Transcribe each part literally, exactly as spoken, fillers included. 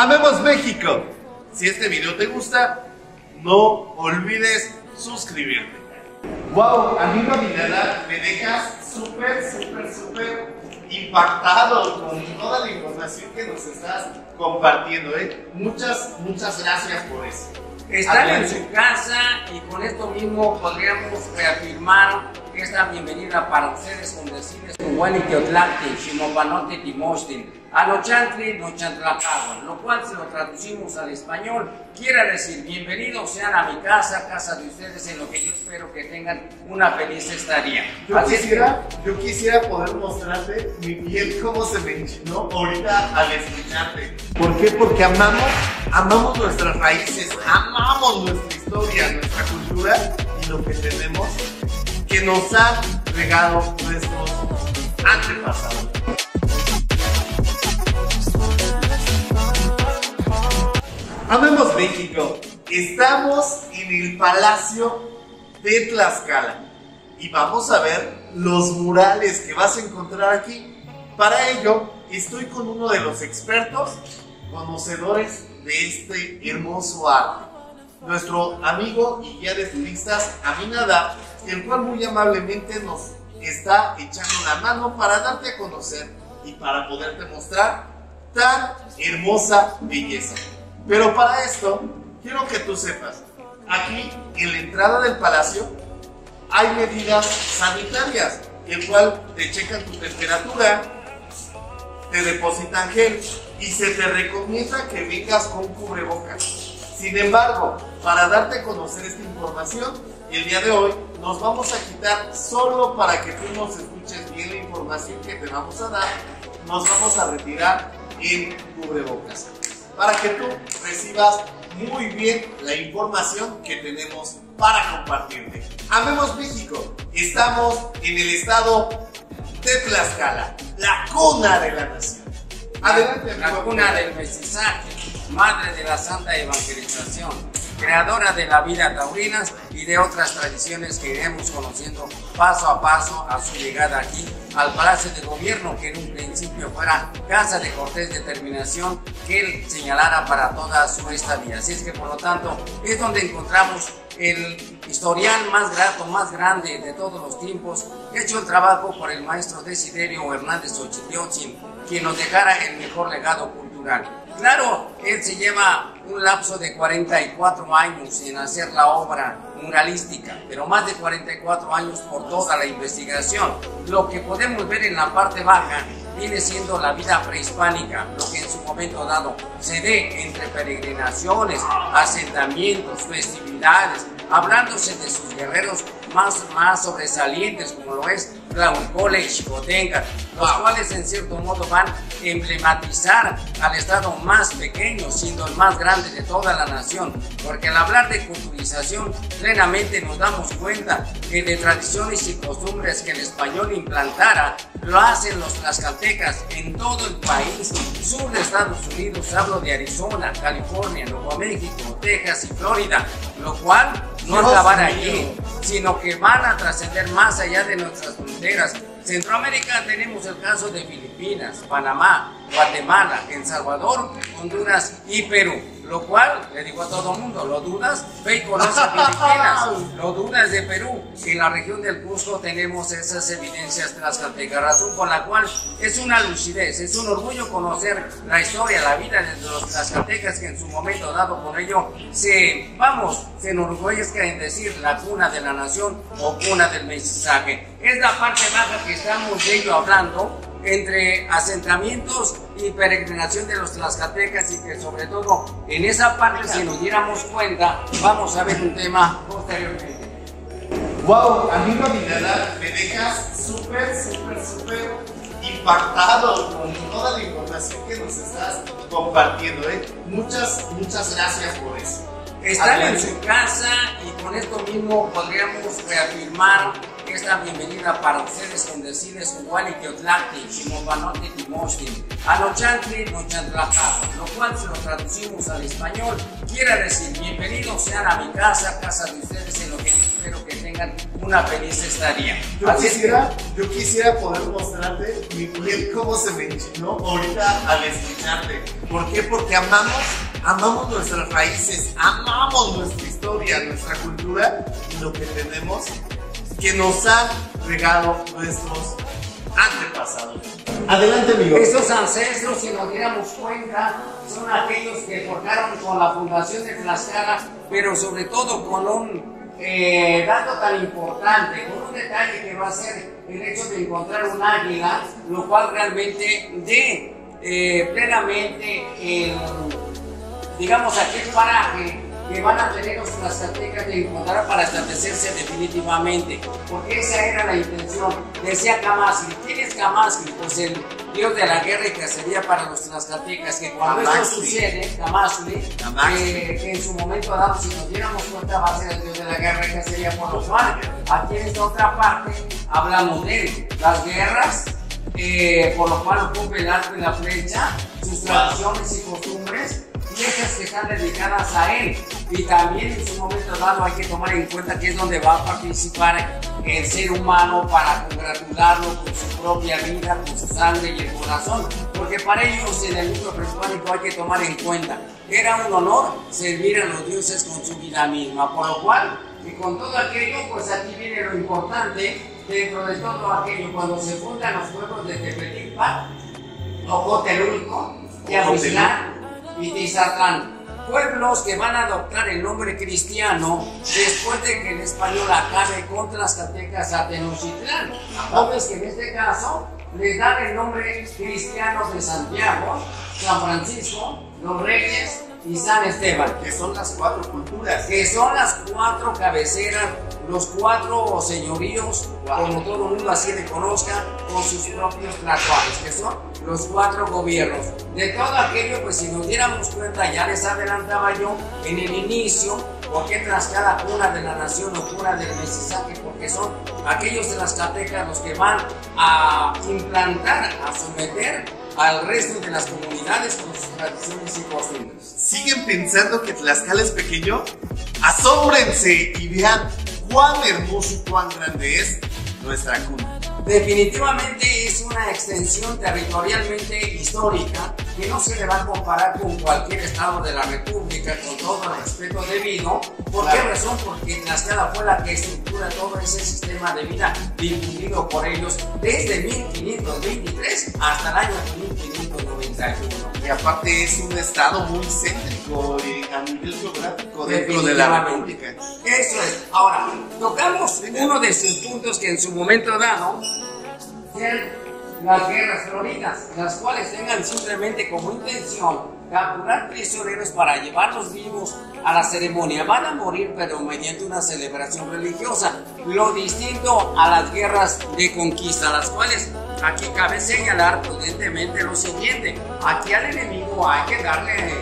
¡Amemos México! Si este video te gusta, no olvides suscribirte. Wow, amigo Aminadab, me dejas súper, súper, súper impactado con toda la información que nos estás compartiendo, ¿eh? Muchas, muchas gracias por eso. Están en su casa y con esto mismo podríamos reafirmar esta bienvenida para ustedes con decirles con Wani Teotlante, Shimopanote Timoshtin, a lo chantli, no chantlacaban, lo cual si lo traducimos al español quiere decir bienvenidos sean a mi casa, casa de ustedes, en lo que yo espero que tengan una feliz estadía. Yo Así quisiera, es que... yo quisiera poder mostrarte mi piel cómo se me enchinó ahorita al escucharte. ¿Por qué? Porque amamos, amamos nuestras raíces, amamos nuestra historia, nuestra cultura y lo que tenemos que nos han regado nuestros antepasados. Amemos México, estamos en el Palacio de Tlaxcala y vamos a ver los murales que vas a encontrar aquí. Para ello estoy con uno de los expertos conocedores de este hermoso arte, nuestro amigo y guía de turistas Aminadab, el cual muy amablemente nos está echando la mano para darte a conocer y para poderte mostrar tan hermosa belleza. Pero para esto, quiero que tú sepas, aquí en la entrada del palacio hay medidas sanitarias, el cual te checan tu temperatura, te depositan gel y se te recomienda que vengas con cubrebocas. Sin embargo, para darte a conocer esta información, el día de hoy nos vamos a quitar solo para que tú nos escuches bien la información que te vamos a dar, nos vamos a retirar en cubrebocas, para que tú recibas muy bien la información que tenemos para compartirte. Amemos México, estamos en el estado de Tlaxcala, la cuna de la nación. Adelante, la cuna del mestizaje, madre de la santa evangelización, creadora de la vida taurina y de otras tradiciones que iremos conociendo paso a paso a su llegada aquí al Palacio de Gobierno, que en un principio fuera casa de Cortés, determinación que él señalara para toda su estadía. Así es que por lo tanto es donde encontramos el historial más grato, más grande de todos los tiempos, hecho el trabajo por el maestro Desiderio Hernández Xochitiotzin, quien nos dejara el mejor legado cultural. Claro, él se lleva un lapso de cuarenta y cuatro años en hacer la obra muralística, pero más de cuarenta y cuatro años por toda la investigación. Lo que podemos ver en la parte baja viene siendo la vida prehispánica, lo que en su momento dado se ve entre peregrinaciones, asentamientos, festividades, hablándose de sus guerreros más, más sobresalientes, como lo es Tlahuicole y Xicotenca, los cuales en cierto modo van a emblematizar al estado más pequeño, siendo el más grande de toda la nación, porque al hablar de culturización plenamente nos damos cuenta que de tradiciones y costumbres que el español implantara, lo hacen los tlaxcaltecas en todo el país, sur de Estados Unidos, hablo de Arizona, California, Nuevo México, Texas y Florida, lo cual no acabar allí, sino que van a trascender más allá de nuestras fronteras. Centroamérica tenemos el caso de Filipinas, Panamá, Guatemala, El Salvador, Honduras y Perú, lo cual le digo a todo mundo, lo dudas, ve y conoce Filipinas, lo dudas de Perú. En la región del Cusco tenemos esas evidencias tlaxcaltecas, razón con la cual es una lucidez, es un orgullo conocer la historia, la vida de los tlaxcaltecas, que en su momento dado por ello se, vamos, se enorgullezca en decir la cuna de la nación o cuna del mestizaje. Es la parte baja que estamos de ello hablando, entre asentamientos y peregrinación de los tlaxcaltecas, y que sobre todo en esa parte, si nos diéramos cuenta, vamos a ver un tema posteriormente. Wow, amigo Aminadab, me dejas súper, súper, súper impactado con toda la información que nos estás compartiendo, ¿eh? Muchas, muchas gracias por eso. Están en su casa y con esto mismo podríamos reafirmar que es la bienvenida para ustedes con decirles Uguali Teotlante, Chimopanote Timoshti, Anochantli, Nochantlapá, lo cual si lo traducimos al español, quiere decir bienvenidos sean a mi casa, casa de ustedes, en lo que yo espero que tengan una feliz estadía. Yo quisiera, yo quisiera poder mostrarte mi piel cómo se me enchinó ahorita al escucharte. ¿Por qué? Porque amamos, amamos nuestras raíces, amamos nuestra historia, nuestra cultura y lo que tenemos que nos han regado nuestros antepasados. Adelante, amigo. Estos ancestros, si nos diéramos cuenta, son aquellos que forjaron con la fundación de Tlaxcala, pero sobre todo con un eh, dato tan importante, con un detalle que va a ser el hecho de encontrar un águila, lo cual realmente dé eh, plenamente, eh, digamos, aquel paraje que van a tener los tlaxcaltecas de encontrar para establecerse definitivamente, porque esa era la intención. Decía Camaxli, ¿quién es Camaxli? Pues el dios de la guerra y cacería para los tlaxcaltecas, que cuando Camaxli. Esto sucede, Camaxli, eh, que en su momento dado, si nos diéramos cuenta, va a ser el dios de la guerra y cacería por los cuales, aquí en esta otra parte, hablamos de las guerras, eh, por lo cual ocupa el arco y la flecha, sus tradiciones y costumbres, piezas que están dedicadas a él. Y también en su momento dado hay que tomar en cuenta que es donde va a participar el ser humano para congratularlo con su propia vida, con su sangre y el corazón, porque para ellos en el mundo prehispánico hay que tomar en cuenta que era un honor servir a los dioses con su vida misma, por lo cual y con todo aquello, pues aquí viene lo importante dentro de todo aquello, cuando se fundan los pueblos de Tepetipa, o Cotelulco, y Aguilar y Tizatlán, pueblos que van a adoptar el nombre cristiano después de que el español acabe con Tlaxcaltecas a Tenochtitlán. Hombres que en este caso les dan el nombre cristiano de Santiago, San Francisco, los Reyes y San Esteban. Que son las cuatro culturas. Que son las cuatro cabeceras, los cuatro señoríos, como todo el mundo así le conozca, con sus propios tlacuaches, que son los cuatro gobiernos. De todo aquello, pues si nos diéramos cuenta, ya les adelantaba yo en el inicio, por qué Tlaxcala cuna de la nación o cuna del mestizaje, porque son aquellos tlaxcaltecas los que van a implantar, a someter al resto de las comunidades con sus tradiciones y costumbres. ¿Siguen pensando que Tlaxcala es pequeño? ¡Asómbrense y vean cuán hermoso y cuán grande es nuestra cuna! Definitivamente es una extensión territorialmente histórica que no se le va a comparar con cualquier estado de la república, con todo el respeto debido. ¿Por claro. qué razón? Porque Tlaxcala fue la que estructura todo ese sistema de vida difundido por ellos desde mil quinientos veintitrés hasta el año mil quinientos noventa y uno. Y aparte es un estado muy céntrico a nivel geográfico dentro de la república. Eso es. Ahora, tocamos uno de sus puntos que en su momento dado las guerras floridas, las cuales tengan simplemente como intención capturar prisioneros para llevarlos vivos a la ceremonia. Van a morir, pero mediante una celebración religiosa, lo distinto a las guerras de conquista, las cuales aquí cabe señalar prudentemente lo siguiente: aquí al enemigo hay que darle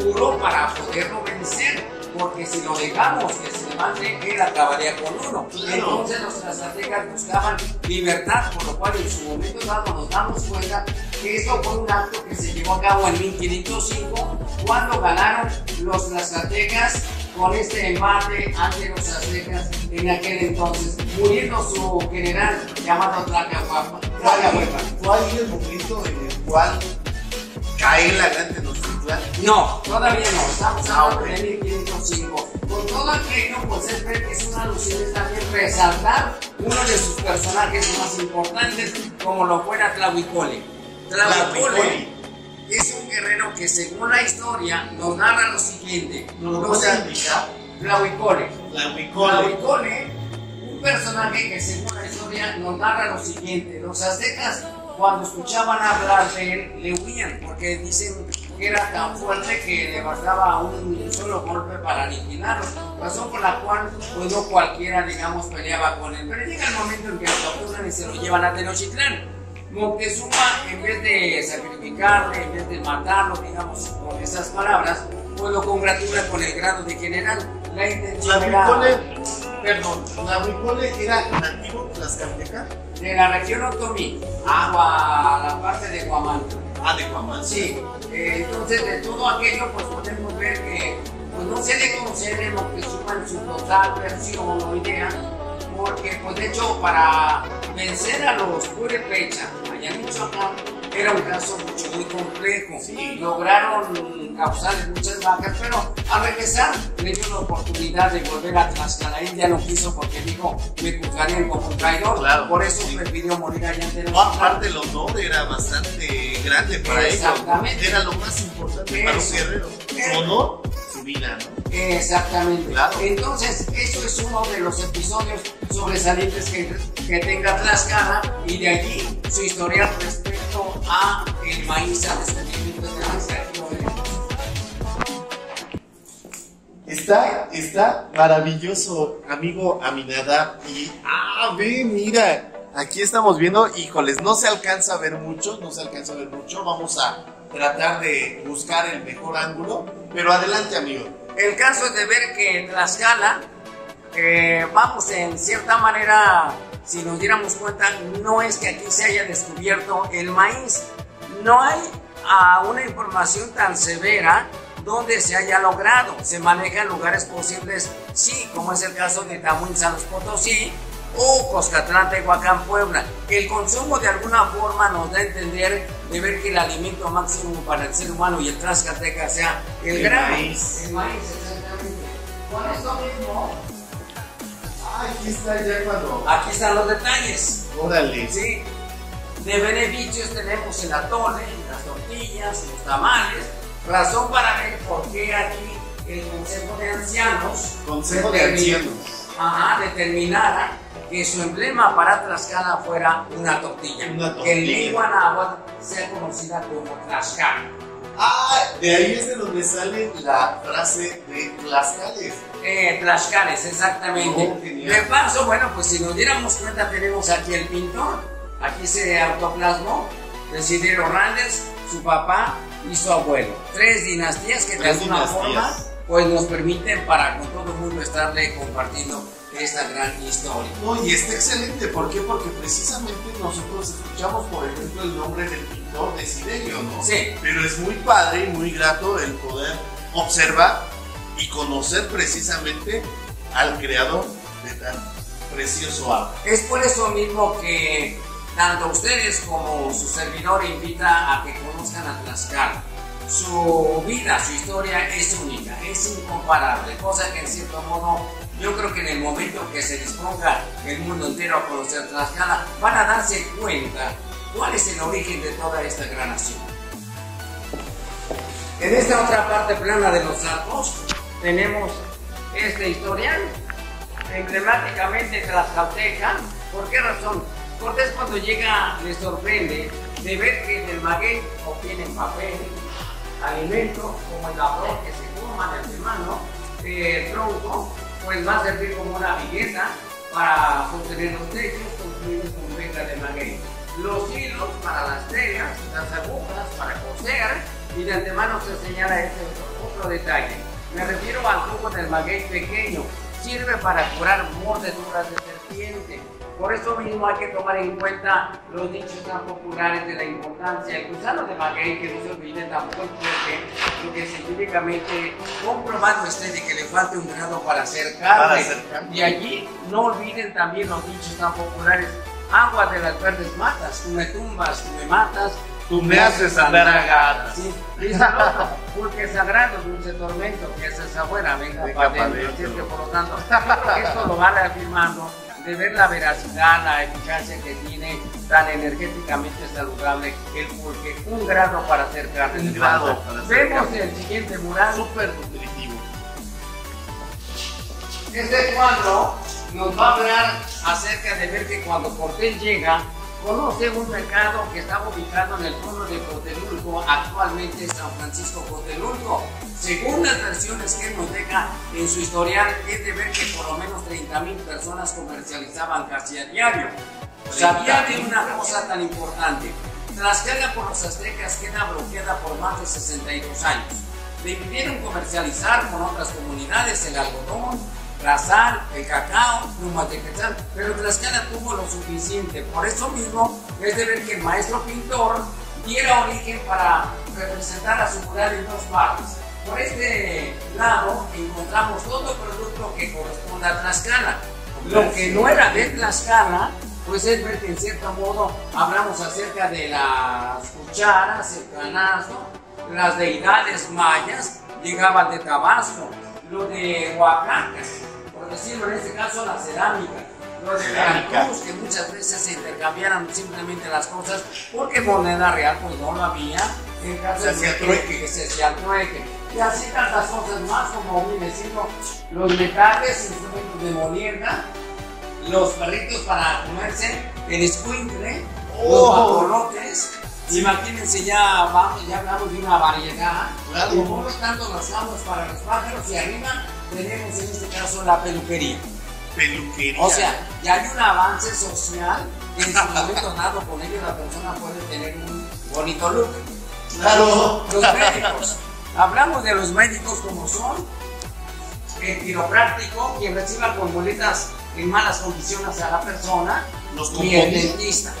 duro para poderlo vencer, porque si lo dejamos que se levante, él acabaría con uno. Entonces los tlaxcaltecas buscaban libertad, por lo cual en su momento dado nos damos cuenta que esto fue un acto que se llevó a cabo en mil quinientos cinco, cuando ganaron los tlaxcaltecas con este embate ante los aztecas en aquel entonces, muriendo su general llamado Tlahuicole. ¿Cuál es el momento en el cual cae la gran Tenochtitlán? No, todavía no, estamos ahora en mil quinientos cinco. Con todo aquello, pues es ver que es una alusión, es también resaltar uno de sus personajes más importantes, como lo fuera Tlahuicole. Tlahuicole es un guerrero que, según la historia, nos narra lo siguiente. ¿No lo vas a explicar? Tlahuicole. Tlahuicole, un personaje que, según la historia, nos narra lo siguiente. Los aztecas, cuando escuchaban hablar de él, le huían, porque dicen que era tan fuerte que le bastaba un solo golpe para aniquilarlo, razón por la cual pues no cualquiera, digamos, peleaba con él. Pero llega el momento en que lo capturan y se lo llevan a Tenochtitlán. Moctezuma, en vez de sacrificarle, en vez de matarlo, digamos, con esas palabras, pues lo congratula con el grado de general. La intención era... Perdón, ¿Tlahuicole era nativo tlaxcalteca? De la región otomí, agua, la parte de Guamán. Ah, de Guamán. Sí. Eh, entonces, de todo aquello, pues podemos ver que pues, no se debe conocer de Moctezuma en su total versión o idea, porque, pues de hecho, para vencer a los purépecha, allá en Michoacán, era un caso mucho, muy complejo. Sí. Lograron causar muchas bajas, pero al regresar le dio la oportunidad de volver a Tlaxcala. Él ya no quiso porque dijo, me juzgarían como un traidor. Claro, por eso sí. Prefirió morir allá en el no, aparte el honor era bastante grande para ellos. Exactamente. Era lo más importante eso, para un guerrero. Su honor, su vida, ¿no? Exactamente. Claro. Entonces, eso es uno de los episodios sobresalientes que, que tenga Tlaxcala y de allí su historia respecto a el maíz, al descubrimiento de Tlaxcala. Está, está maravilloso, amigo Aminadab. Y, ah, ve, mira, aquí estamos viendo, híjoles, no se alcanza a ver mucho, no se alcanza a ver mucho, vamos a tratar de buscar el mejor ángulo, pero adelante, amigo. El caso es de ver que en Tlaxcala, eh, vamos, en cierta manera, si nos diéramos cuenta, no es que aquí se haya descubierto el maíz, no hay ah, una información tan severa donde se haya logrado, se maneja en lugares posibles, sí, como es el caso de Tamuín, San Luis Potosí o Coscatlán, Tehuacán, Puebla. El consumo de alguna forma nos da a entender de ver que el alimento máximo para el ser humano y el tlaxcalteca sea el, el grano, maíz. El maíz, exactamente. Con esto mismo, aquí está ya cuando... Aquí están los detalles. Órale. Sí. De beneficios tenemos el atole, las tortillas, los tamales. Razón para ver por qué aquí el Consejo de Ancianos Consejo de Ancianos ajá, determinara que su emblema para Tlaxcala fuera una tortilla, una tortilla. Que el lengua náhuatl sea conocida como Tlaxcala. Ah, de ahí es de donde sale la frase de Tlaxcales. Eh, Tlaxcales, exactamente. Oh, de paso, bueno, pues si nos diéramos cuenta tenemos aquí el pintor, aquí se autoplasmó Desiderio Hernández, su papá y su abuelo. Tres dinastías que de alguna forma pues nos permiten para con todo el mundo estarle compartiendo esta gran historia. No, y está excelente, ¿por qué? Porque precisamente nosotros escuchamos por ejemplo el nombre del pintor Desiderio, ¿no? Sí. Pero es muy padre y muy grato el poder observar y conocer precisamente al creador de tan precioso arte. Es por eso mismo que tanto ustedes como su servidor invita a que conozcan a Tlaxcala. Su vida, su historia es única, es incomparable, cosa que en cierto modo yo creo que en el momento que se disponga el mundo entero a conocer Tlaxcala van a darse cuenta cuál es el origen de toda esta gran nación. En esta otra parte plana de los arcos tenemos este historial emblemáticamente tlaxcalteca. ¿Por qué razón? Cortés cuando llega le sorprende de ver que en el maguey obtienen papel, alimento, como el labrador que se forma de antemano, eh, el tronco, pues va a servir como una vigueta para sostener los techos construidos con venta de maguey. Los hilos para las telas, las agujas para coser, y de antemano se señala este otro, otro detalle. Me refiero al jugo del maguey pequeño, sirve para curar mordeduras de serpiente. Por eso mismo hay que tomar en cuenta los dichos tan populares de la importancia. El gusano de maguey, que no se olvide tampoco el porque lo que científicamente comprobado esté de que le falte un grado para hacer carne. Y allí no olviden también los dichos tan populares. Agua de las verdes matas, tú me tumbas, tú me matas, tú me haces andar a gatas. Sí, dice el otro, porque sagrado dulce tormento, que esa es abuela, venga, venga para dentro. Así es que por lo tanto, esto lo va reafirmando. De ver la veracidad, la eficacia que tiene tan energéticamente saludable el pulque, un grado para hacer carne. Un grado para hacer Vemos carne. El siguiente mural. Súper nutritivo. Este cuadro nos va a hablar acerca de ver que cuando Cortés llega, conoce un mercado que estaba ubicado en el pueblo de Cotelulco, actualmente San Francisco Cotelulco. Según las versiones que nos deja en su historial, es de ver que por lo menos treinta mil personas comercializaban casi a diario. Sabía de una cosa tan importante: Tlaxcala por los aztecas queda bloqueada por más de sesenta y dos años. Decidieron comercializar con otras comunidades el algodón, Tlaxcala, el cacao, Tenochtitlán, pero Tlaxcala tuvo lo suficiente. Por eso mismo es de ver que el maestro pintor diera origen para representar a su mural en dos partes. Por este lado encontramos todo producto que corresponde a Tlaxcala. Lo que no era de Tlaxcala, pues es ver que en cierto modo hablamos acerca de las cucharas, el canasto, las deidades mayas llegaban de Tabasco, lo de Oaxaca, por decirlo en este caso la cerámica, lo de Veracruz, que muchas veces se intercambiaron simplemente las cosas porque moneda real pues no lo había, en caso se hacía trueque, que se hacía trueque, y así tantas cosas más como viene siendo los metales, instrumentos de molienda, los perritos para comerse, el escuincle, oh. los bacolotes. Sí. Imagínense, ya, vamos, ya hablamos de una variedad, claro. Como no tanto las aguas para los pájaros, y arriba tenemos en este caso la peluquería. Peluquería. O sea, ya hay un avance social que en su momento dado con ello la persona puede tener un bonito look. Claro. Los, los médicos, hablamos de los médicos como son el quiropráctico, quien reciba con muletas en malas condiciones a la persona, los y el dentista.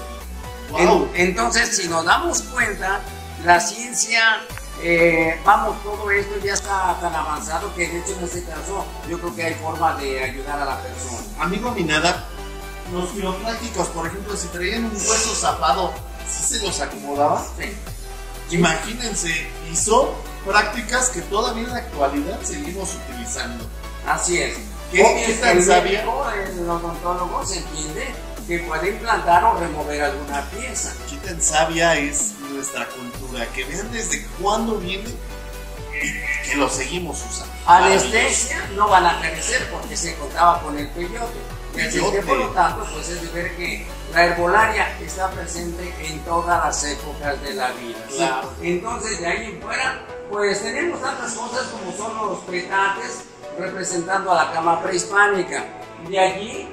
Wow. Entonces, si nos damos cuenta, la ciencia, eh, vamos, todo esto ya está tan avanzado que de hecho en este caso yo creo que hay forma de ayudar a la persona. Amigo Aminadab, los quiroprácticos, por ejemplo, si traían un hueso zapado, ¿sí se los acomodaba? Sí. Imagínense, y son prácticas que todavía en la actualidad seguimos utilizando. Así es. ¿Qué es, es tan sabio? El odontólogo se entiende que puede implantar o remover alguna pieza. Qué tan sabia es nuestra cultura, que vean desde cuándo viene y que lo seguimos usando. Anestesia no van a carecer porque se contaba con el peyote. Y así que por lo tanto, pues es de ver que la herbolaria está presente en todas las épocas de la vida. Claro. Entonces, de ahí en fuera, pues tenemos tantas cosas como son los petates, representando a la cama prehispánica. De allí,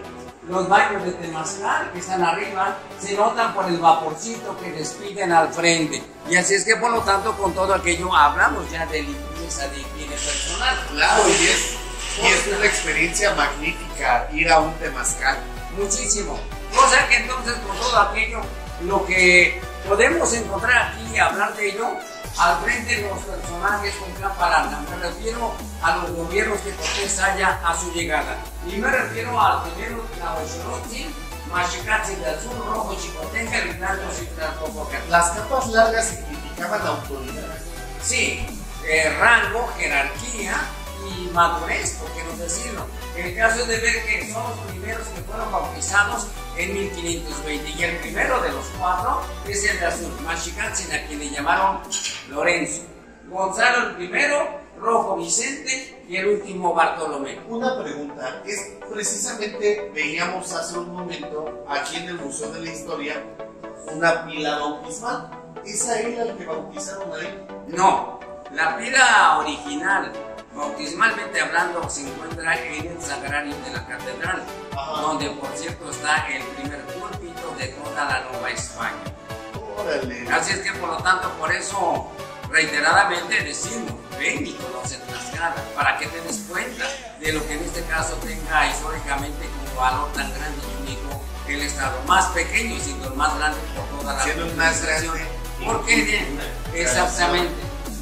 los baños de Temazcal que están arriba se notan por el vaporcito que despiden al frente. Y así es que, por lo tanto, con todo aquello hablamos ya de limpieza, de higiene personal. Claro, y es, y es una experiencia magnífica ir a un Temazcal. Muchísimo. O sea que entonces, con todo aquello, lo que podemos encontrar aquí y hablar de ello, al frente de los personajes con capa larga, me refiero a los gobiernos que Cortés haya a su llegada. Y me refiero al gobierno de Tlahuicole, Maxicatzi del Sur, Rojo, Chicotenca, Rinaldos y Tlaxcopoca. Las capas largas significaban la autoridad. Sí, eh, rango, jerarquía y madurez, por qué no decirlo. El caso es de ver que son los primeros que fueron bautizados en mil quinientos veinte, y el primero de los cuatro es el de Azul, Maxicatzi, a quien le llamaron Lorenzo, Gonzalo el primero, Rojo Vicente y el último Bartolomé. Una pregunta, es precisamente veíamos hace un momento aquí en el Museo de la Historia una pila bautismal, ¿esa era la que bautizaron ahí? No, la pila original, bautismalmente hablando, se encuentra en el sagrario de la catedral, ajá, donde por cierto está el primer púlpito de toda la Nueva España. Órale. Así es que por lo tanto, por eso reiteradamente decimos, ven y conoce Tlaxcala, para que te des cuenta de lo que en este caso tenga históricamente como valor tan grande y único el estado más pequeño, siendo el más grande por toda la administración. Porque exactamente,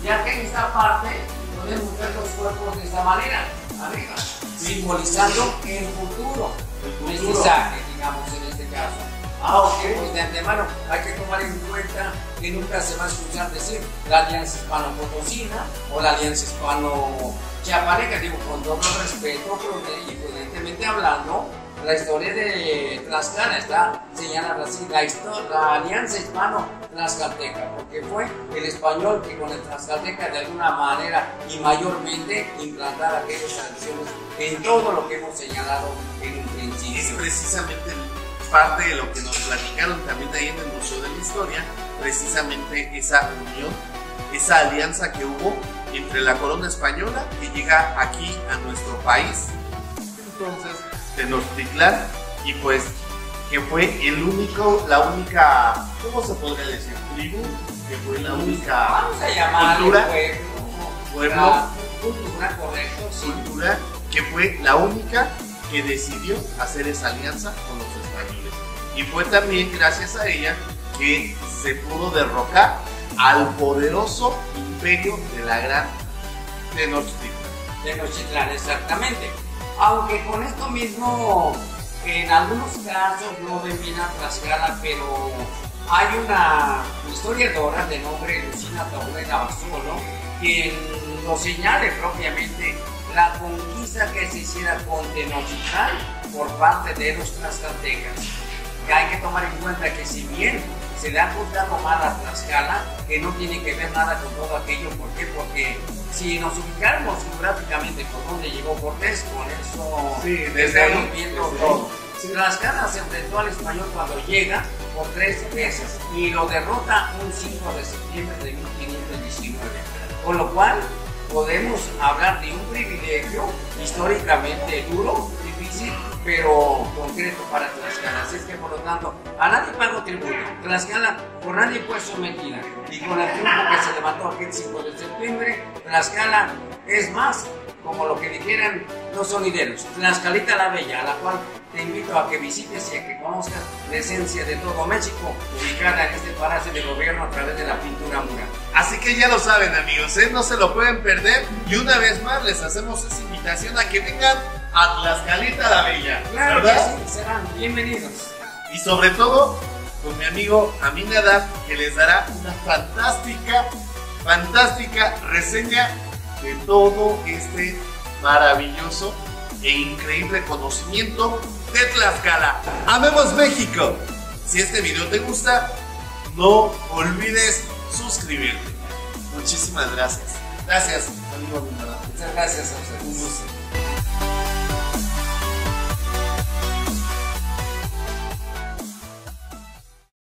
ya que en esta parte podemos ver los cuerpos de esta manera, arriba, simbolizando el futuro, el futuro. Mensaje, digamos en este caso. Aunque, pues de antemano, hay que tomar en cuenta que nunca se va a escuchar decir la alianza hispano-potosina o la alianza hispano-chiapaneca, digo, con todo el respeto, pero evidentemente hablando, la historia de Tlaxcala está señalada así, la, la alianza hispano-tlaxcalteca, porque fue el español que con el tlaxcalteca de alguna manera y mayormente implantara aquellas tradiciones en todo lo que hemos señalado en un principio. Es precisamente parte de lo que nos platicaron también ahí en el Museo de la Historia, precisamente esa unión, esa alianza que hubo entre la corona española que llega aquí a nuestro país, entonces Tenochtitlán, y pues que fue el único, la única, ¿cómo se podría decir? Tribu, que fue la única, vamos a llamar, cultura, pueblo, pueblo, cultura, correcto, cultura que fue la única que decidió hacer esa alianza con los españoles. Y fue también gracias a ella que se pudo derrocar al poderoso imperio de la gran Tenochtitlán. Tenochtitlán, exactamente. Aunque con esto mismo, en algunos casos no denominan Tlaxcala, pero hay una historiadora de nombre Lucina Taurena Basolo quien lo señale propiamente la conquista que se hiciera con Tenochtitlán por parte de los tlaxcaltecas. Hay que tomar en cuenta que si bien se le ha juzgado mal a Tlaxcala, que no tiene que ver nada con todo aquello. ¿Por qué? Porque si nos ubicamos geográficamente por donde llegó Cortés, con eso sí, desde estamos ahí, viendo desde todo. Sí. Tlaxcala se enfrentó al español cuando llega por tres veces y lo derrota un cinco de septiembre de mil quinientos diecinueve, con lo cual podemos hablar de un privilegio históricamente duro, difícil, pero concreto para Tlaxcala. Así es que, por lo tanto, a nadie pagó tributo. Tlaxcala por nadie fue sometida. Y con el triunfo que se levantó aquel cinco de septiembre, Tlaxcala es más, como lo que dijeran los sonideros, Tlaxcalita la Bella, a la cual te invito a que visites y a que conozcas la esencia de todo México, ubicada en este Palacio de Gobierno a través de la pintura mural. Así que ya lo saben, amigos, ¿eh? No se lo pueden perder, y una vez más les hacemos esa invitación a que vengan a Tlaxcalita la Bella. Claro, ¿verdad? Que sí, serán bienvenidos. Y sobre todo con mi amigo Aminadab, que les dará una fantástica, fantástica reseña de todo este maravilloso e increíble conocimiento de Tlaxcala. ¡Amemos México! Si este video te gusta, no olvides suscribirte. Muchísimas gracias. Gracias, amigo. Muchas gracias a ustedes.